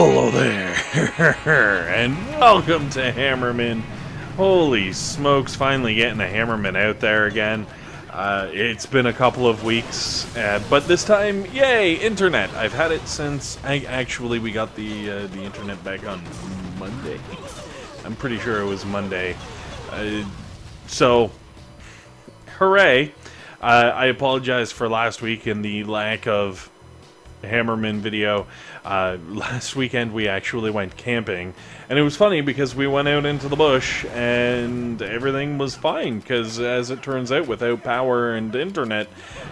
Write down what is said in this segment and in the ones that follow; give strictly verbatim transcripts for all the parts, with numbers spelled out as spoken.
Hello there, and welcome to Hammerman. Holy smokes, finally getting the Hammerman out there again. Uh, it's been a couple of weeks, uh, but this time, yay, internet. I've had it since, I, actually we got the, uh, the internet back on Monday. I'm pretty sure it was Monday. Uh, so, hooray. Uh, I apologize for last week and the lack of Hammerman video. Uh, last weekend we actually went camping, and it was funny because we went out into the bush and everything was fine, because as it turns out, without power and internet,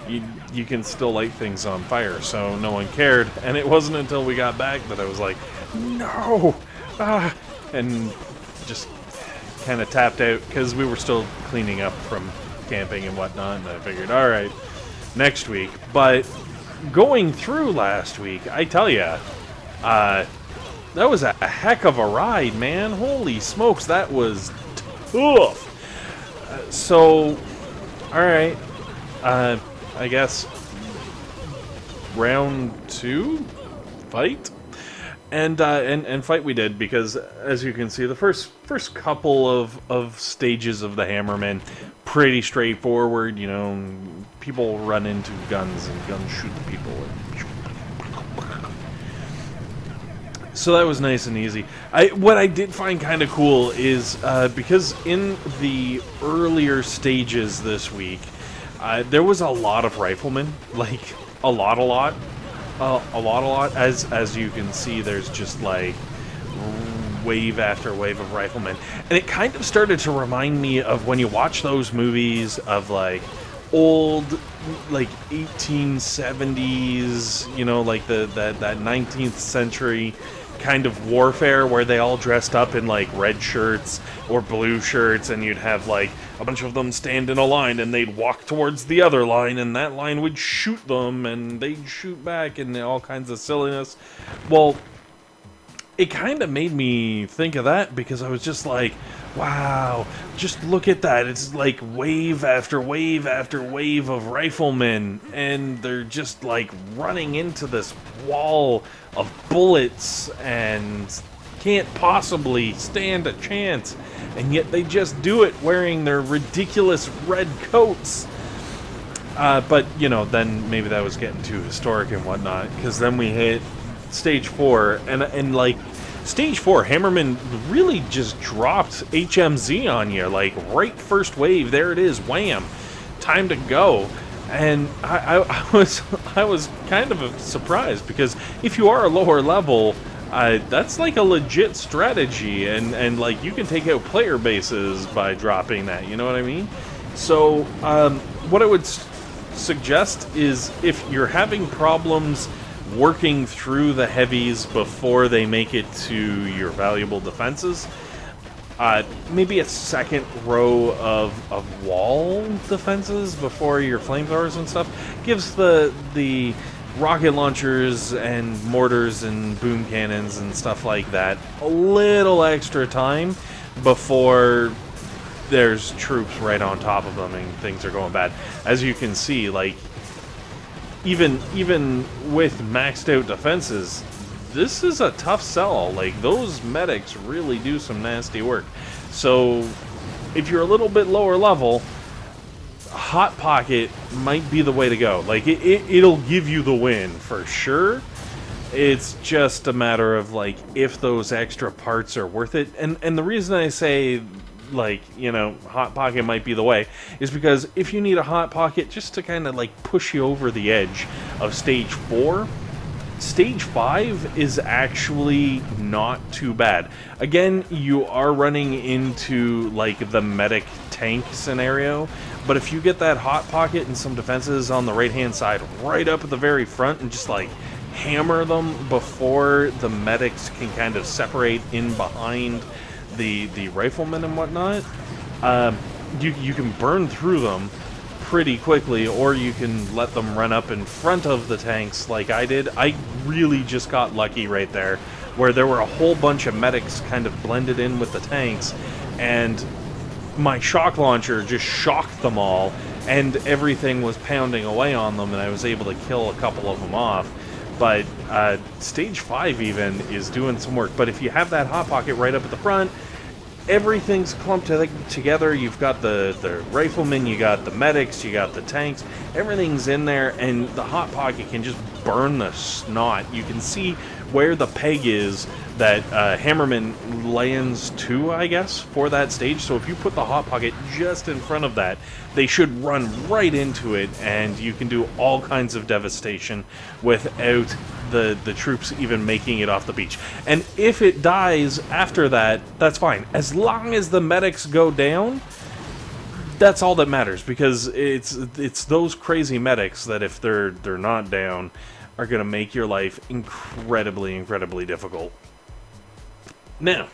you, you can still light things on fire, so no one cared. And it wasn't until we got back that I was like, no! Ah! And just kind of tapped out, because we were still cleaning up from camping and whatnot, and I figured, alright, next week. But going through last week, I tell ya, uh, that was a heck of a ride, man. Holy smokes, that was tough. Uh, so, alright, uh, I guess round two? Fight? And, uh, and, and fight we did, because as you can see, the first first couple of, of stages of the Hammerman, pretty straightforward. You know, people run into guns and guns shoot people. So that was nice and easy. I, what I did find kind of cool is, uh, because in the earlier stages this week, uh, there was a lot of Riflemen, like, a lot, a lot. Uh, a lot, a lot. As as you can see, there's just like wave after wave of Riflemen, and it kind of started to remind me of when you watch those movies of like old, like eighteen seventies, you know, like the that that nineteenth century kind of warfare where they all dressed up in like red shirts or blue shirts, and you'd have like a bunch of them stand in a line, and they'd walk towards the other line, and that line would shoot them, and they'd shoot back, and all kinds of silliness. Well, it kind of made me think of that, because I was just like, wow, just look at that. It's like wave after wave after wave of Riflemen, and they're just like running into this wall of bullets and can't possibly stand a chance, and yet they just do it wearing their ridiculous red coats. Uh, but, you know, then maybe that was getting too historic and whatnot, because then we hit stage four, and, and like, stage four, Hammerman really just dropped H M Z on you, like, right first wave, there it is, wham, time to go. And I, I, I was I was kind of surprised, because if you are a lower level, Uh, that's like a legit strategy, and, and like you can take out player bases by dropping that, you know what I mean? So, um, what I would s suggest is if you're having problems working through the heavies before they make it to your valuable defenses, uh, maybe a second row of, of wall defenses before your flamethrowers and stuff gives the the rocket launchers and mortars and boom cannons and stuff like that a little extra time before there's troops right on top of them and things are going bad. As you can see, like, even even with maxed out defenses, this is a tough sell. Like, those medics really do some nasty work. So if you're a little bit lower level, Hot Pocket might be the way to go. Like, it, it, it'll give you the win for sure. It's just a matter of, like, if those extra parts are worth it. And, and the reason I say, like, you know, Hot Pocket might be the way is because if you need a Hot Pocket just to kind of, like, push you over the edge of stage four, stage five is actually not too bad. Again, you are running into, like, the medic tank scenario, but if you get that Hot Pocket and some defenses on the right-hand side right up at the very front and just, like, hammer them before the medics can kind of separate in behind the the Riflemen and whatnot, uh, you, you can burn through them pretty quickly, or you can let them run up in front of the tanks like I did. I really just got lucky right there, where there were a whole bunch of medics kind of blended in with the tanks, and my shock launcher just shocked them all, and everything was pounding away on them, and I was able to kill a couple of them off. But uh, stage five even is doing some work. But if you have that hot pocket right up at the front, everything's clumped together. You've got the, the riflemen, you got the medics, you got the tanks. Everything's in there, and the hot pocket can just burn the snot. You can see where the peg is that uh, Hammerman lands to, I guess, for that stage. So if you put the hot pocket just in front of that, they should run right into it, and you can do all kinds of devastation without the, the troops even making it off the beach. And if it dies after that, that's fine. As long as the medics go down, that's all that matters, because it's it's those crazy medics that if they're they're not down, are going to make your life incredibly, incredibly difficult. Now,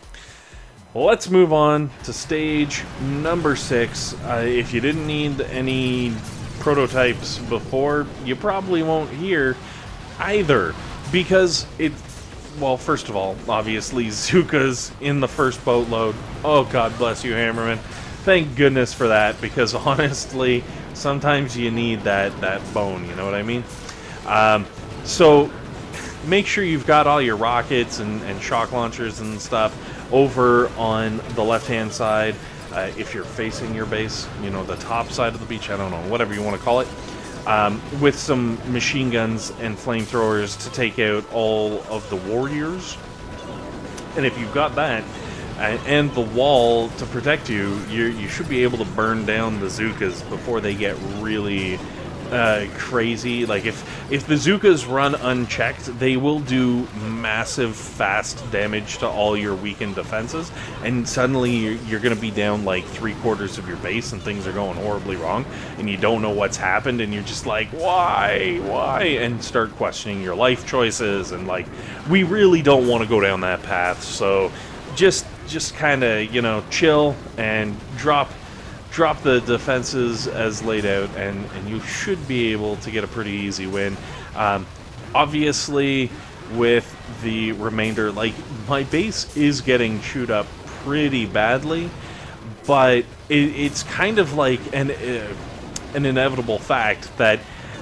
let's move on to stage number six. Uh, if you didn't need any prototypes before, you probably won't hear either, because it, well, first of all, obviously Zooka's in the first boatload. Oh, God bless you, Hammerman. Thank goodness for that, because honestly, sometimes you need that, that bone, you know what I mean? Um, So, make sure you've got all your rockets and, and shock launchers and stuff over on the left-hand side. Uh, if you're facing your base, you know, the top side of the beach, I don't know, whatever you want to call it, um, with some machine guns and flamethrowers to take out all of the warriors. And if you've got that, and, and the wall to protect you, you, you should be able to burn down the Zookas before they get really... Uh, crazy. Like if if the Zookas run unchecked, they will do massive fast damage to all your weakened defenses, and suddenly you're, you're gonna be down like three quarters of your base, and things are going horribly wrong, and you don't know what's happened, and you're just like, why, why, and start questioning your life choices, and like, we really don't want to go down that path. So just just kind of, you know, chill and drop. Drop the defenses as laid out, and, and you should be able to get a pretty easy win. Um, obviously, with the remainder, like, my base is getting chewed up pretty badly, but it, it's kind of like an, uh, an inevitable fact that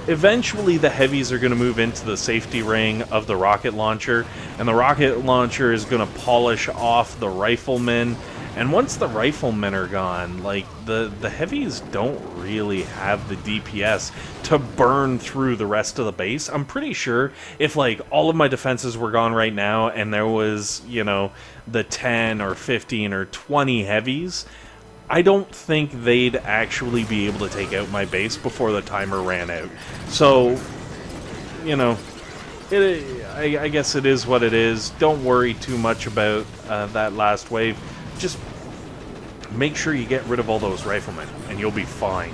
eventually the heavies are going to move into the safety ring of the rocket launcher, and the rocket launcher is going to polish off the riflemen. And once the riflemen are gone, like, the, the heavies don't really have the D P S to burn through the rest of the base. I'm pretty sure if, like, all of my defenses were gone right now and there was, you know, the ten or fifteen or twenty heavies, I don't think they'd actually be able to take out my base before the timer ran out. So, you know... It, I, I guess it is what it is. Don't worry too much about uh, that last wave. Just make sure you get rid of all those riflemen, and you'll be fine.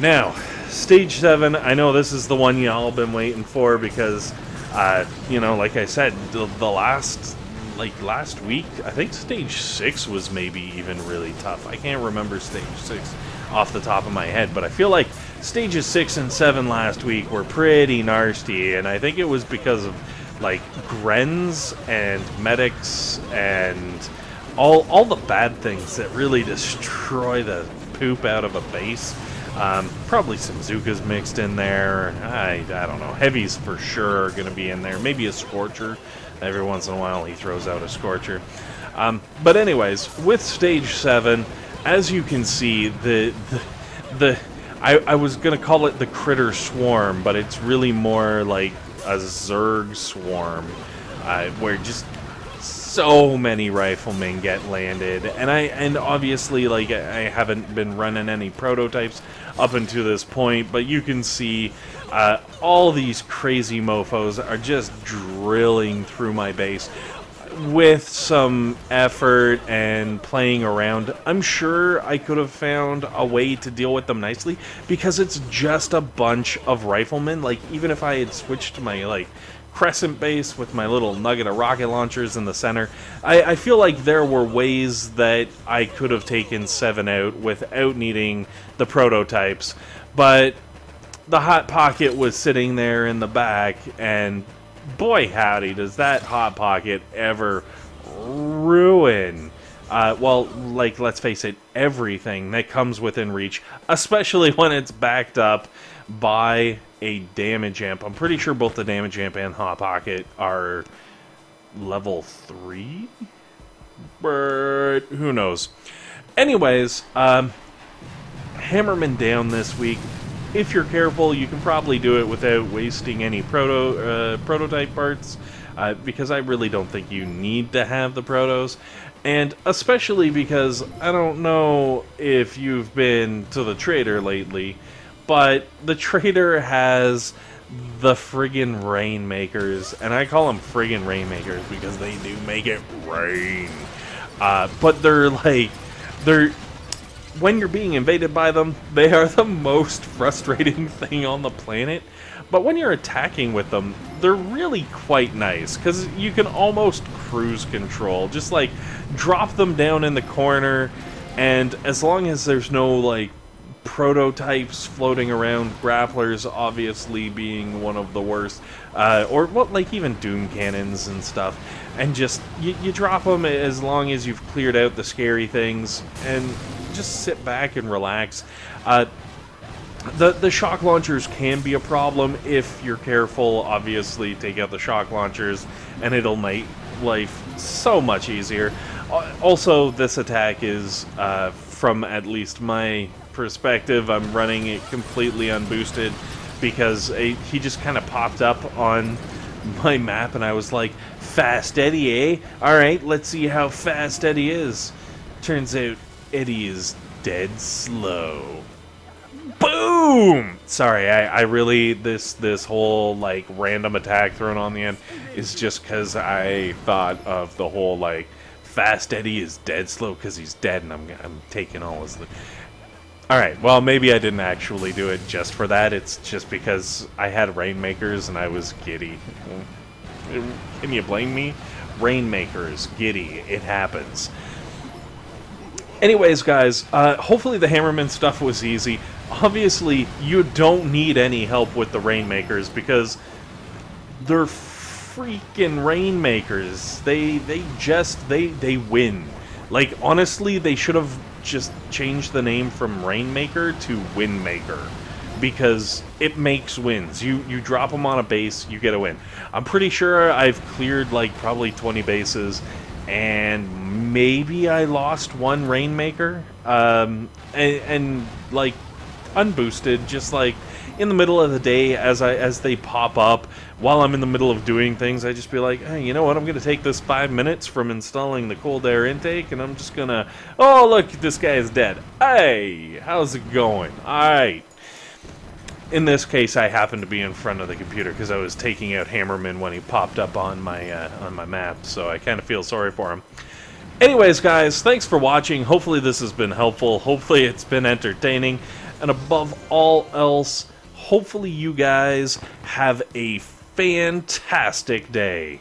Now, stage seven. I know this is the one y'all been waiting for because, uh, you know, like I said, the, the last, like last week, I think stage six was maybe even really tough. I can't remember stage six off the top of my head, but I feel like stages six and seven last week were pretty nasty, and I think it was because of like Grens and Medics and all all the bad things that really destroy the poop out of a base. Um, probably some Zookas mixed in there. I, I don't know. Heavies for sure are going to be in there. Maybe a Scorcher. Every once in a while he throws out a Scorcher. Um, but anyways, with stage seven, as you can see, the... the, the I, I was going to call it the Critter Swarm, but it's really more like a Zerg Swarm, uh, where just so many riflemen get landed, and I and obviously, like, I haven't been running any prototypes up until this point, but you can see uh, all these crazy mofos are just drilling through my base with some effort and playing around. I'm sure I could have found a way to deal with them nicely, because it's just a bunch of riflemen. Like, even if I had switched to my, like, crescent base with my little nugget of rocket launchers in the center, I, I feel like there were ways that I could have taken seven out without needing the prototypes. But the hot pocket was sitting there in the back, and boy howdy, does that hot pocket ever ruin Uh, well, like, let's face it, everything that comes within reach, especially when it's backed up by a damage amp. I'm pretty sure both the damage amp and Hot Pocket are level three? But who knows? Anyways, um, Hammerman down this week. If you're careful, you can probably do it without wasting any proto uh, prototype parts, uh, because I really don't think you need to have the protos. And especially because I don't know if you've been to the trader lately, but the trader has the friggin' Rainmakers, and I call them friggin' Rainmakers because they do make it rain. Uh, but they're like, they're when you're being invaded by them, they are the most frustrating thing on the planet. But when you're attacking with them, they're really quite nice because you can almost cruise control. Just like drop them down in the corner, and as long as there's no like prototypes floating around, grapplers obviously being one of the worst, uh, or what, like even Doom Cannons and stuff, and just you, you drop them as long as you've cleared out the scary things and just sit back and relax. Uh, the the shock launchers can be a problem if you're careful. Obviously, take out the shock launchers, and it'll make life so much easier. Also, this attack is uh, from at least my perspective, I'm running it completely unboosted because it, he just kind of popped up on my map and I was like, fast Eddie, eh? Alright, let's see how fast Eddie is. Turns out Eddie is dead slow. Boom! Sorry, I, I really, this this whole like random attack thrown on the end is just because I thought of the whole like fast Eddie is dead slow because he's dead and I'm, I'm taking all his... Alright, well, maybe I didn't actually do it just for that. It's just because I had Rainmakers and I was giddy. Can you blame me? Rainmakers, giddy, it happens. Anyways, guys, uh, hopefully the Hammerman stuff was easy. Obviously, you don't need any help with the Rainmakers because they're freaking Rainmakers. They, they just, they, they win. Like, honestly, they should have just change the name from Rainmaker to Windmaker because it makes wins. You you drop them on a base, you get a win. I'm pretty sure I've cleared like probably twenty bases and maybe I lost one Rainmaker. Um, and, and like unboosted, just like in the middle of the day as I as they pop up while I'm in the middle of doing things, I just be like, hey, you know what, I'm gonna take this five minutes from installing the cold air intake and I'm just gonna, oh look, this guy is dead. Hey, how's it going? Alright. In this case I happened to be in front of the computer because I was taking out Hammerman when he popped up on my uh, on my map, so I kinda feel sorry for him. Anyways guys, thanks for watching. Hopefully this has been helpful, hopefully it's been entertaining, and above all else, hopefully you guys have a fantastic day.